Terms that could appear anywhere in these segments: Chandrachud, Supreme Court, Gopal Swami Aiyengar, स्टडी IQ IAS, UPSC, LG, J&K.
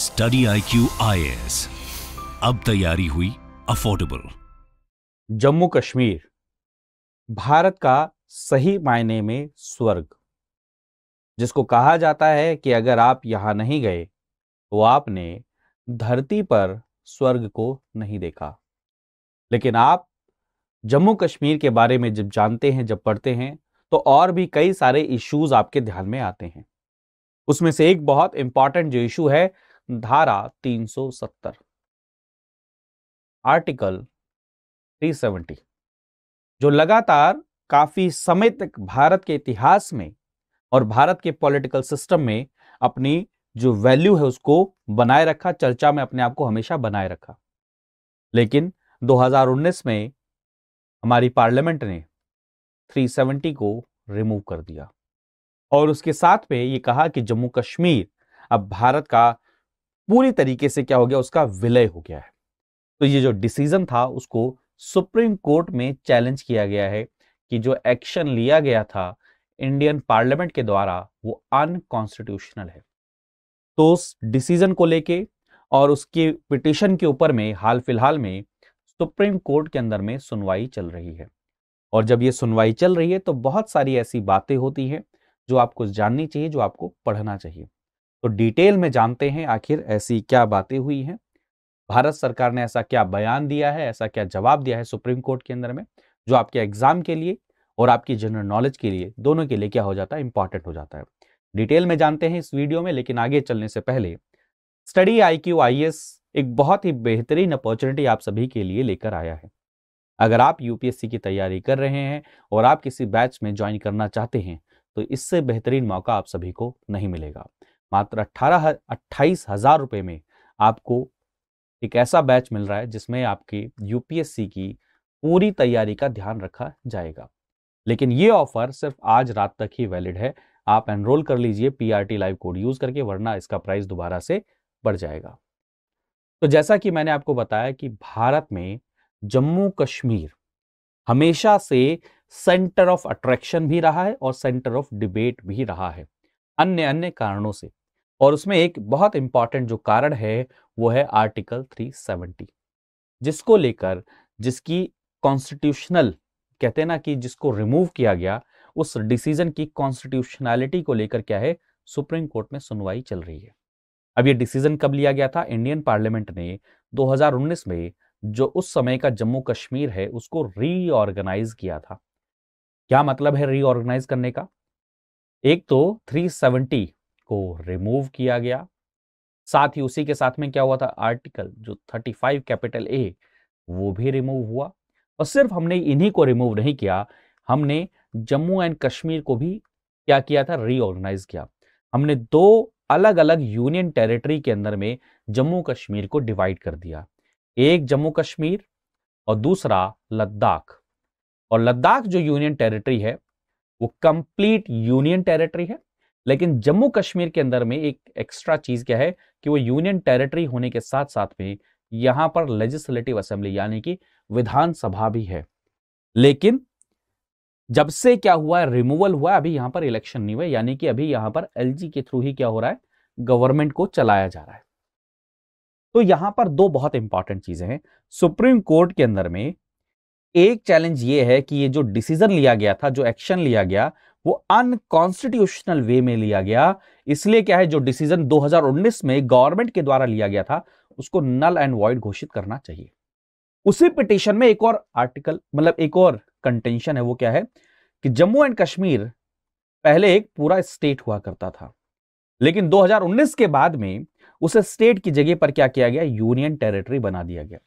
स्टडी IQ IAS, अब तैयारी हुई अफोर्डेबल। जम्मू कश्मीर भारत का सही मायने में स्वर्ग, जिसको कहा जाता है कि अगर आप यहाँ नहीं गए तो आपने धरती पर स्वर्ग को नहीं देखा। लेकिन आप जम्मू कश्मीर के बारे में जब जानते हैं, जब पढ़ते हैं, तो और भी कई सारे इश्यूज आपके ध्यान में आते हैं। उसमें से एक बहुत इंपॉर्टेंट जो इशू है, धारा 370 आर्टिकल 370, जो लगातार काफी समय तक भारत के इतिहास में और भारत के पॉलिटिकल सिस्टम में अपनी जो वैल्यू है उसको बनाए रखा, चर्चा में अपने आप को हमेशा बनाए रखा। लेकिन 2019 में हमारी पार्लियामेंट ने 370 को रिमूव कर दिया और उसके साथ में ये कहा कि जम्मू कश्मीर अब भारत का पूरी तरीके से क्या हो गया, उसका विलय हो गया है। तो ये जो डिसीजन था उसको सुप्रीम कोर्ट में चैलेंज किया गया है कि जो एक्शन लिया गया था इंडियन पार्लियामेंट के द्वारा वो अनकॉन्स्टिट्यूशनल है। तो उस डिसीजन को लेके और उसकी पिटिशन के ऊपर में हाल फिलहाल में सुप्रीम कोर्ट के अंदर में सुनवाई चल रही है। और जब ये सुनवाई चल रही है तो बहुत सारी ऐसी बातें होती हैं जो आपको जाननी चाहिए, जो आपको पढ़ना चाहिए। तो डिटेल में जानते हैं आखिर ऐसी क्या बातें हुई हैं, भारत सरकार ने ऐसा क्या बयान दिया है, ऐसा क्या जवाब दिया है सुप्रीम कोर्ट के अंदर में, जो आपके एग्जाम के लिए और आपकी जनरल नॉलेज के लिए, दोनों के लिए क्या हो जाता है, इंपॉर्टेंट हो जाता है। डिटेल में जानते हैं इस वीडियो में। लेकिन आगे चलने से पहले स्टडी IQ IAS एक बहुत ही बेहतरीन अपॉर्चुनिटी आप सभी के लिए लेकर आया है। अगर आप UPSC की तैयारी कर रहे हैं और आप किसी बैच में ज्वाइन करना चाहते हैं तो इससे बेहतरीन मौका आप सभी को नहीं मिलेगा। मात्र 28,000 रुपये में आपको एक ऐसा बैच मिल रहा है जिसमें आपकी UPSC की पूरी तैयारी का ध्यान रखा जाएगा। लेकिन ये ऑफर सिर्फ आज रात तक ही वैलिड है। आप एनरोल कर लीजिए PRT लाइव कोड यूज करके, वरना इसका प्राइस दोबारा से बढ़ जाएगा। तो जैसा कि मैंने आपको बताया कि भारत में जम्मू कश्मीर हमेशा से सेंटर ऑफ अट्रैक्शन भी रहा है और सेंटर ऑफ डिबेट भी रहा है अन्य अन्य कारणों से। और उसमें एक बहुत इंपॉर्टेंट जो कारण है वो है आर्टिकल 370, जिसको लेकर, जिसकी कॉन्स्टिट्यूशनल कहते हैं ना, कि जिसको रिमूव किया गया, उस डिसीजन की कॉन्स्टिट्यूशनैलिटी को लेकर क्या है, सुप्रीम कोर्ट में सुनवाई चल रही है। अब ये डिसीजन कब लिया गया था, इंडियन पार्लियामेंट ने 2019 में जो उस समय का जम्मू कश्मीर है उसको रीऑर्गेनाइज किया था। क्या मतलब है रीऑर्गेनाइज करने का, एक तो 370 को रिमूव किया गया, साथ ही उसी के साथ में क्या हुआ था, आर्टिकल जो 35 कैपिटल A वो भी रिमूव हुआ। और सिर्फ हमने इन्हीं को रिमूव नहीं किया, हमने जम्मू एंड कश्मीर को भी क्या किया था, रीऑर्गेनाइज किया। हमने दो अलग अलग यूनियन टेरिटरी के अंदर में जम्मू कश्मीर को डिवाइड कर दिया, एक जम्मू कश्मीर और दूसरा लद्दाख। और लद्दाख जो यूनियन टेरिटरी है वो कंप्लीट यूनियन टेरिटरी है, लेकिन जम्मू कश्मीर के अंदर में एक एक्स्ट्रा चीज क्या है कि वो यूनियन टेरिटरी होने के साथ साथ में यहाँ पर लेजिस्लेटिव असेंबली यानी कि विधानसभा भी है। लेकिन जब से क्या हुआ, रिमूवल हुआ, अभी यहाँ पर इलेक्शन नहीं हुए, यानी कि अभी यहाँ पर LG के थ्रू ही क्या हो रहा है, गवर्नमेंट को चलाया जा रहा है। तो यहां पर दो बहुत इंपॉर्टेंट चीजें हैं सुप्रीम कोर्ट के अंदर में। एक चैलेंज ये है कि ये जो डिसीजन लिया गया था, जो एक्शन लिया गया, वो अनकॉन्स्टिट्यूशनल वे में लिया गया। इसलिए क्या है, जो डिसीजन 2019 में गवर्नमेंट के द्वारा लिया गया था उसको नल एंड वॉइड घोषित करना चाहिए। उसी पिटिशन में एक और आर्टिकल, मतलब एक और कंटेंशन है, वो क्या है कि जम्मू एंड कश्मीर पहले एक पूरा स्टेट हुआ करता था, लेकिन 2019 के बाद में उसे स्टेट की जगह पर क्या किया गया, यूनियन टेरिटरी बना दिया गया।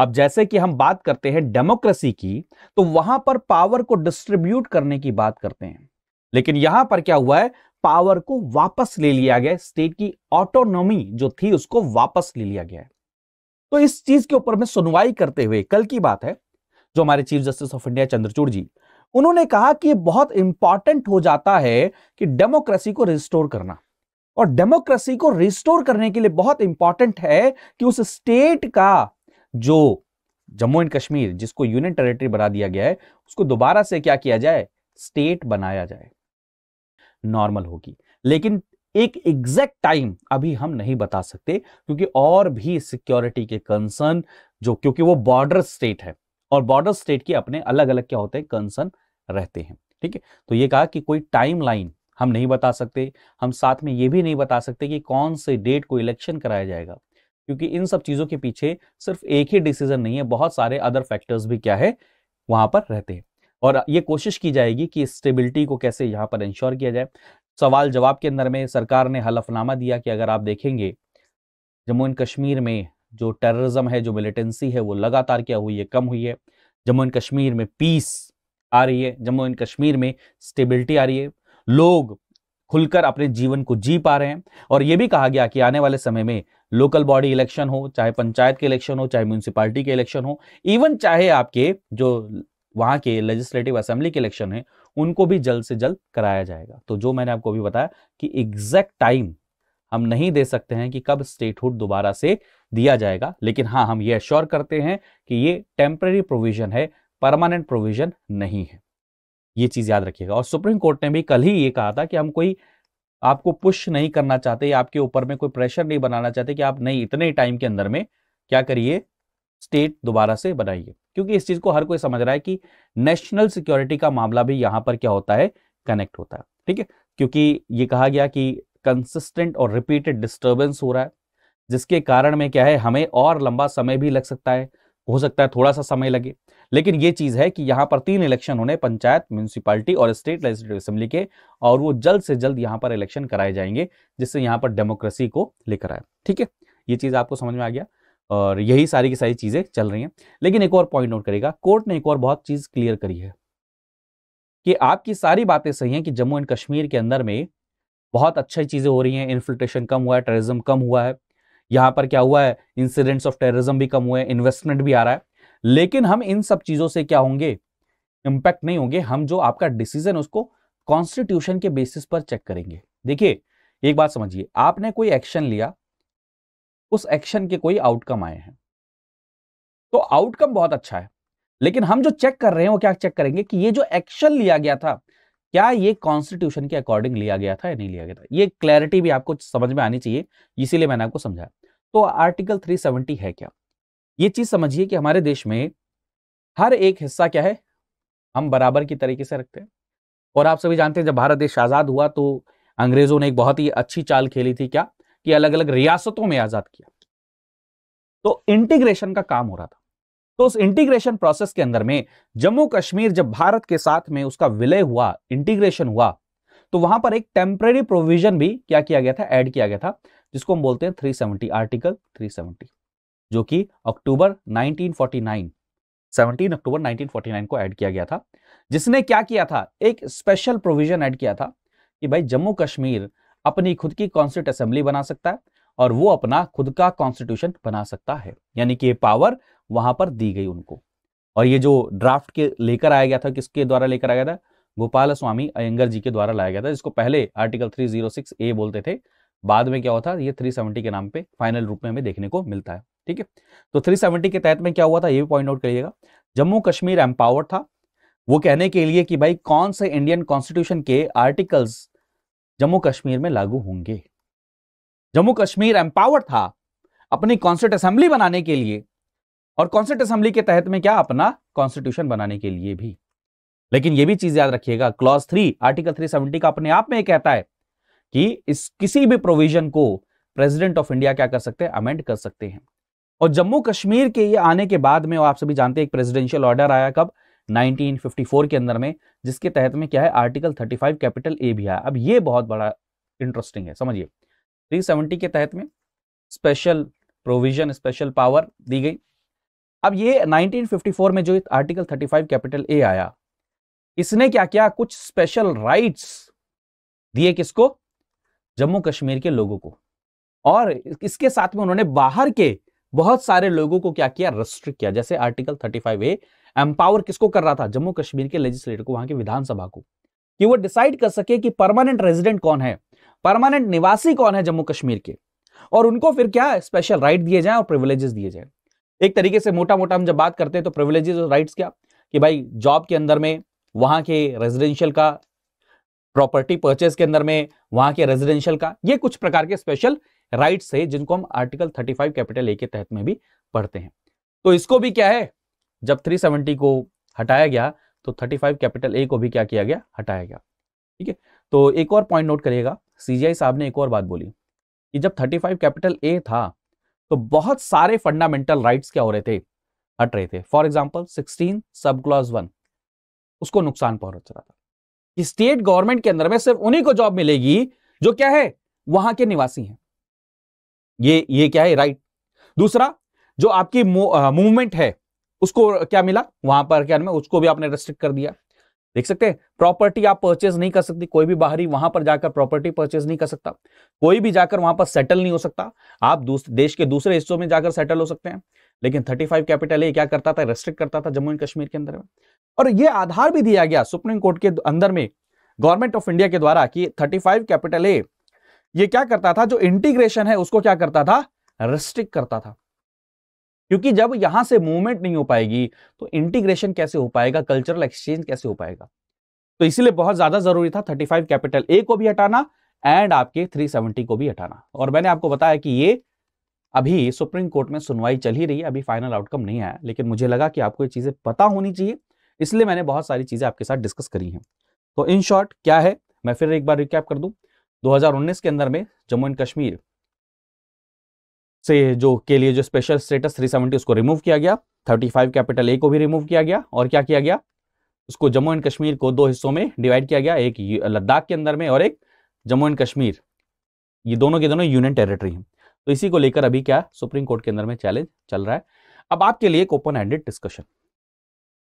अब जैसे कि हम बात करते हैं डेमोक्रेसी की, तो वहां पर पावर को डिस्ट्रीब्यूट करने की बात करते हैं, लेकिन यहां पर क्या हुआ है, पावर को वापस ले लिया गया, स्टेट की ऑटोनॉमी जो थी उसको वापस ले लिया गया है। तो इस चीज के ऊपर में सुनवाई करते हुए कल की बात है, जो हमारे chief justice of India Chandrachud ji, उन्होंने कहा कि बहुत इंपॉर्टेंट हो जाता है कि डेमोक्रेसी को रिस्टोर करना, और डेमोक्रेसी को रिस्टोर करने के लिए बहुत इंपॉर्टेंट है कि उस स्टेट का जो जम्मू एंड कश्मीर जिसको यूनियन टेरिटरी बना दिया गया है उसको दोबारा से क्या किया जाए, स्टेट बनाया जाए, नॉर्मल होगी। लेकिन एक एग्जैक्ट टाइम अभी हम नहीं बता सकते क्योंकि और भी सिक्योरिटी के कंसर्न जो, क्योंकि वो बॉर्डर स्टेट है और बॉर्डर स्टेट के अपने अलग अलग क्या होते हैं, कंसर्न रहते हैं। ठीक है, तो ये कहा कि कोई टाइमलाइन हम नहीं बता सकते। हम साथ में ये भी नहीं बता सकते कि कौन से डेट को इलेक्शन कराया जाएगा, क्योंकि इन सब चीजों के पीछे सिर्फ एक ही डिसीजन नहीं है, बहुत सारे अदर फैक्टर्स भी क्या है वहां पर रहते हैं। और ये कोशिश की जाएगी कि स्टेबिलिटी को कैसे यहाँ पर इंश्योर किया जाए। सवाल जवाब के अंदर में सरकार ने हलफनामा दिया कि अगर आप देखेंगे जम्मू एंड कश्मीर में जो टेररिज्म है, जो मिलिटेंसी है, वो लगातार क्या हुई है, कम हुई है। जम्मू एंड कश्मीर में पीस आ रही है, जम्मू एंड कश्मीर में स्टेबिलिटी आ रही है, लोग खुलकर अपने जीवन को जी पा रहे हैं। और ये भी कहा गया कि आने वाले समय में लोकल बॉडी इलेक्शन हो, चाहे पंचायत के इलेक्शन हो, चाहे म्यूनसिपालिटी के इलेक्शन हो, इवन चाहे आपके जो वहाँ के लेजिस्लेटिव असेंबली के इलेक्शन है, उनको भी जल्द से जल्द कराया जाएगा। तो जो मैंने आपको अभी बताया कि एग्जैक्ट टाइम हम नहीं दे सकते हैं कि कब स्टेटहुड दोबारा से दिया जाएगा, लेकिन हाँ हम ये एश्योर करते हैं कि ये टेम्परेरी प्रोविजन है, परमानेंट प्रोविजन नहीं है। ये चीज याद रखिएगा। और सुप्रीम कोर्ट ने भी कल ही ये कहा था कि हम कोई आपको पुश नहीं करना चाहते, आपके ऊपर में कोई प्रेशर नहीं बनाना चाहते कि आप नहीं इतने टाइम के अंदर में क्या करिए, स्टेट दोबारा से बनाइए, क्योंकि इस चीज को हर कोई समझ रहा है कि नेशनल सिक्योरिटी का मामला भी यहां पर क्या होता है, कनेक्ट होता है। ठीक है, क्योंकि ये कहा गया कि कंसिस्टेंट और रिपीटेड डिस्टर्बेंस हो रहा है, जिसके कारण में क्या है, हमें और लंबा समय भी लग सकता है, हो सकता है थोड़ा सा समय लगे। लेकिन ये चीज है कि यहाँ पर 3 इलेक्शन होने, पंचायत, म्यूनिसिपैलिटी और स्टेट लेजिस्लेटिव असेंबली के, और वो जल्द से जल्द यहाँ पर इलेक्शन कराए जाएंगे, जिससे यहाँ पर डेमोक्रेसी को लेकर आए। ठीक है, ये चीज आपको समझ में आ गया। और यही सारी की सारी चीजें चल रही हैं। लेकिन एक और पॉइंट नोट करेगा, कोर्ट ने एक और बहुत चीज क्लियर करी है कि आपकी सारी बातें सही हैं कि जम्मू एंड कश्मीर के अंदर में बहुत अच्छी चीजें हो रही हैं, इन्फिल्ट्रेशन कम हुआ है, टेररिज्म कम हुआ है, यहाँ पर क्या हुआ है, इंसिडेंट्स ऑफ टेररिज्म भी कम हुए हैं, इन्वेस्टमेंट भी आ रहा है। लेकिन हम इन सब चीजों से क्या होंगे, इम्पैक्ट नहीं होंगे। हम जो आपका डिसीजन उसको कॉन्स्टिट्यूशन के बेसिस पर चेक करेंगे। देखिए एक बात समझिए, आपने कोई एक्शन लिया, उस एक्शन के कोई आउटकम आए हैं, तो आउटकम बहुत अच्छा है, लेकिन हम जो चेक कर रहे हैं वो क्या चेक करेंगे कि ये जो एक्शन लिया गया था, क्या ये कॉन्स्टिट्यूशन के अकॉर्डिंग लिया गया था या नहीं लिया गया था। ये क्लैरिटी भी आपको समझ में आनी चाहिए, इसीलिए मैंने आपको समझाया। तो आर्टिकल 370 है क्या, ये चीज समझिए कि हमारे देश में हर एक हिस्सा क्या है, हम बराबर की तरीके से रखते हैं। और आप सभी जानते हैं जब भारत देश आजाद हुआ तो अंग्रेजों ने एक बहुत ही अच्छी चाल खेली थी, क्या कि अलग अलग रियासतों में आजाद किया, तो इंटीग्रेशन का काम हो रहा था। तो उस इंटीग्रेशन प्रोसेस के अंदर में जम्मू कश्मीर जब भारत के साथ में उसका विलय हुआ, इंटीग्रेशन हुआ, तो वहां पर एक टेम्परेरी प्रोविजन भी क्या किया गया था, ऐड किया गया था, जिसको हम बोलते हैं 370, आर्टिकल 370, जो कि अक्टूबर 1949, 17 अक्टूबर 1949 को ऐड किया गया था, जिसने क्या किया था, एक स्पेशल प्रोविजन ऐड किया था कि भाई जम्मू कश्मीर अपनी खुद की कॉन्स्टिट्यूट असेंबली बना सकता है और वो अपना खुद का कॉन्स्टिट्यूशन बना सकता है, यानी कि ये पावर वहां पर दी गई उनको। और ये जो ड्राफ्ट के लेकर आया गया था, किसके द्वारा लेकर आया गया था, गोपाल स्वामी अयंगर जी के द्वारा लाया गया था, जिसको पहले आर्टिकल 306A बोलते थे, बाद में क्या होता, ये 370 के नाम पे फाइनल रूप में हमें देखने को मिलता है। ठीक है, तो 370 के तहत में क्या हुआ था, ये भी पॉइंट आउट करिएगा, जम्मू कश्मीर एम्पावर्ड था वो कहने के लिए कि भाई कौन से इंडियन कॉन्स्टिट्यूशन के आर्टिकल्स जम्मू कश्मीर में लागू होंगे। जम्मू कश्मीर एम्पावर्ड था अपनी कॉन्स्टिट्यूट असेंबली बनाने के लिए और कॉन्स्टिट्यूट असेंबली के तहत में क्या, अपना कॉन्स्टिट्यूशन बनाने के लिए भी। लेकिन यह भी चीज याद रखिएगा, क्लॉज 3 आर्टिकल 370 का अपने आप में कहता है कि इस किसी भी प्रोविजन को प्रेसिडेंट ऑफ इंडिया क्या कर सकते हैं, अमेंड कर सकते हैं। और जम्मू कश्मीर के ये आने के बाद में, और आप सभी जानते हैं, एक प्रेसिडेंशियल ऑर्डर आया कब, 1954 के अंदर में, जिसके तहत में क्या है, आर्टिकल 35 कैपिटल ए भी आया। अब ये बहुत बड़ा इंटरेस्टिंग है, समझिए 370 के तहत में स्पेशल प्रोविजन, स्पेशल पावर दी गई। अब ये 1954 में जो आर्टिकल 35 कैपिटल ए आया, इसने क्या किया, कुछ स्पेशल राइट्स दिए, किसको, जम्मू कश्मीर के लोगों को, और इसके साथ में उन्होंने बाहर के बहुत सारे लोगों को क्या किया, रेस्ट्रिक्ट किया। जैसे आर्टिकल 35A एम्पावर किसको कर रहा था, जम्मू कश्मीर के लेजिस्लेटर को, वहां के विधानसभा को, कि वो डिसाइड कर सके कि परमानेंट रेजिडेंट कौन है, परमानेंट निवासी कौन है जम्मू कश्मीर के, और उनको फिर क्या स्पेशल राइट दिए जाए और प्रिविलेजेस दिए जाए। एक तरीके से मोटा मोटा हम जब बात करते हैं तो प्रिविलेजेस और राइट्स क्या, कि भाई जॉब के अंदर में वहां के रेजिडेंशियल का प्रॉपर्टी परचेज के अंदर में, वहां के रेजिडेंशियल का, ये कुछ प्रकार के स्पेशल राइट्स है जिनको हम आर्टिकल 35 कैपिटल ए के तहत में भी पढ़ते हैं। तो इसको भी क्या है, जब 370 को हटाया गया तो 35 कैपिटल ए को भी क्या किया गया, हटाया गया। ठीक है, तो एक और पॉइंट नोट करिएगा, सीजीआई साहब ने एक और बात बोली कि जब 35 कैपिटल ए था तो बहुत सारे फंडामेंटल राइट्स क्या हो रहे थे, हट रहे थे। फॉर एग्जाम्पल 16 सब क्लॉज 1 उसको नुकसान पहुंच रहा था। स्टेट गवर्नमेंट के अंदर में सिर्फ उन्हीं को जॉब मिलेगी जो क्या है, वहां के निवासी हैं। ये क्या है, राइट। दूसरा जो आपकी मूवमेंट है उसको क्या मिला, वहां पर क्या है, उसको भी आपने रेस्ट्रिक्ट कर दिया। देख सकते हैं, प्रॉपर्टी आप परचेज नहीं कर सकती, कोई भी बाहरी वहां पर जाकर प्रॉपर्टी परचेज नहीं कर सकता, कोई भी जाकर वहां पर सेटल नहीं हो सकता। आप देश के दूसरे हिस्सों में जाकर सेटल हो सकते हैं, लेकिन 35 कैपिटल ए क्या करता था, रेस्ट्रिक्ट करता था जम्मू एंड कश्मीर के अंदर में। और ये आधार भी दिया गया सुप्रीम कोर्ट के अंदर में गवर्नमेंट ऑफ इंडिया के द्वारा कि 35 कैपिटल ए ये क्या करता था, जो इंटीग्रेशन है उसको क्या करता था, रेस्ट्रिक्ट करता था। क्योंकि जब यहां से मूवमेंट नहीं हो पाएगी तो इंटीग्रेशन कैसे हो पाएगा, कल्चरल एक्सचेंज कैसे हो पाएगा। तो इसीलिए बहुत ज्यादा जरूरी था 35 कैपिटल ए को भी हटाना एंड आपके 370 को भी हटाना। और मैंने आपको बताया कि ये अभी सुप्रीम कोर्ट में सुनवाई चल ही रही है, अभी फाइनल आउटकम नहीं आया, लेकिन मुझे लगा कि आपको ये चीजें पता होनी चाहिए, इसलिए मैंने बहुत सारी चीजें आपके साथ डिस्कस करी हैं। तो इन शॉर्ट क्या है, मैं फिर एक बार रिकैप कर दूं, 2019 के अंदर में जम्मू एंड कश्मीर से जो के लिए जो स्पेशल स्टेटस 370 उसको रिमूव किया गया, 35 कैपिटल ए को भी रिमूव किया गया, और क्या किया गया, उसको जम्मू एंड कश्मीर को दो हिस्सों में डिवाइड किया गया, एक लद्दाख के अंदर में और एक जम्मू एंड कश्मीर, ये दोनों के दोनों यूनियन टेरिटरी हैं। तो इसी को लेकर अभी क्या सुप्रीम कोर्ट के अंदर में चैलेंज चल रहा है। अब आपके लिए एक ओपन हैंडेड डिस्कशन,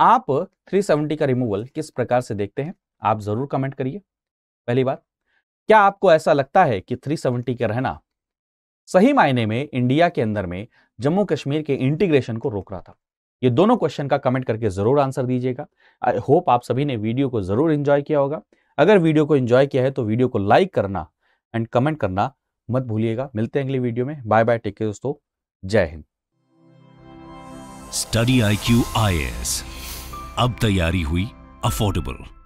आप 370 का रिमूवल किस प्रकार से देखते हैं, आप जरूर कमेंट करिए। पहली बात, क्या आपको ऐसा लगता है कि 370 का रहना सही मायने में इंडिया के अंदर में जम्मू कश्मीर के इंटीग्रेशन को रोक रहा था? ये दोनों क्वेश्चन का कमेंट करके जरूर आंसर दीजिएगा। आई होप आप सभी ने वीडियो को जरूर एंजॉय किया होगा। अगर वीडियो को एंजॉय किया है तो वीडियो को लाइक करना एंड कमेंट करना मत भूलिएगा। मिलते हैं अगली वीडियो में, बाय बाय, टेक केयर दोस्तों, जय हिंद। स्टडी IQ IAS, अब तैयारी हुई अफोर्डेबल।